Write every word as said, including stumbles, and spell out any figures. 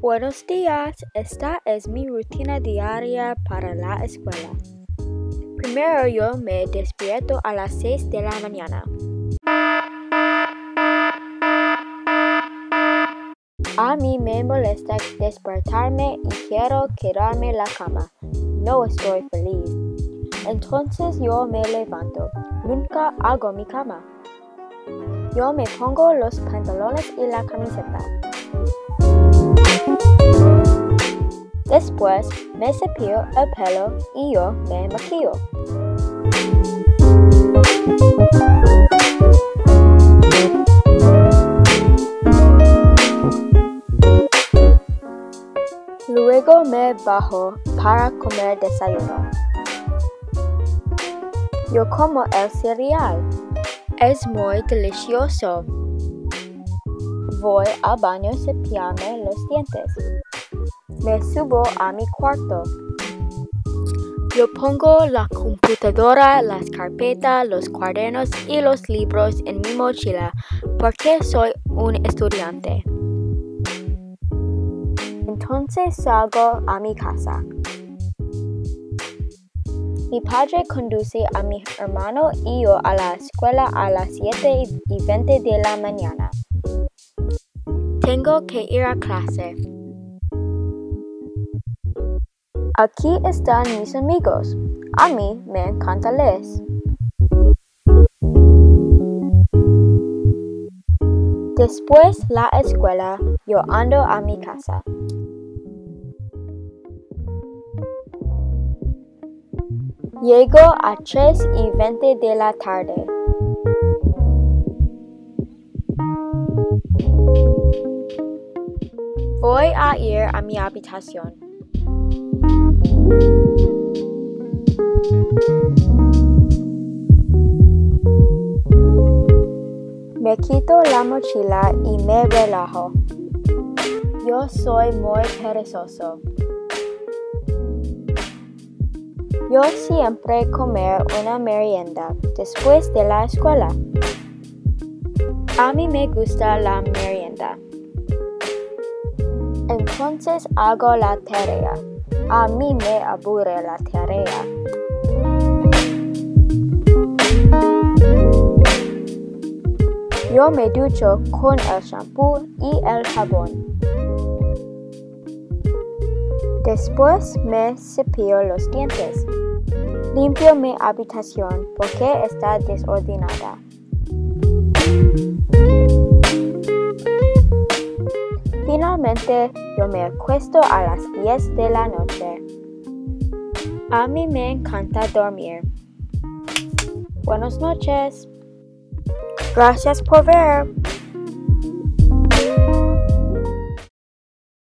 Buenos días, esta es mi rutina diaria para la escuela. Primero yo me despierto a las seis de la mañana. A mí me molesta despertarme y quiero quedarme en la cama. No estoy feliz. Entonces yo me levanto. Nunca hago mi cama. Yo me pongo los pantalones y la camiseta. Después me cepillo el pelo y yo me maquillo. Luego me bajo para comer desayuno. Yo como el cereal. Es muy delicioso. Voy al baño a cepillarme los dientes. Me subo a mi cuarto. Yo pongo la computadora, las carpetas, los cuadernos y los libros en mi mochila porque soy un estudiante. Entonces salgo a mi casa. Mi padre conduce a mi hermano y yo a la escuela a las siete y veinte de la mañana. Tengo que ir a clase. Aquí están mis amigos. A mí me encanta leer. Después de la escuela, yo ando a mi casa. Llego a tres y veinte de la tarde. Voy a ir a mi habitación. Me quito la mochila y me relajo. Yo soy muy perezoso. Yo siempre comer una merienda después de la escuela. A mí me gusta la merienda. Entonces hago la tarea. A mí me aburre la tarea. Yo me ducho con el shampoo y el jabón. Después me cepillo los dientes. Limpio mi habitación porque está desordenada. Finalmente, yo me acuesto a las diez de la noche. A mí me encanta dormir. Buenas noches. Gracias por ver.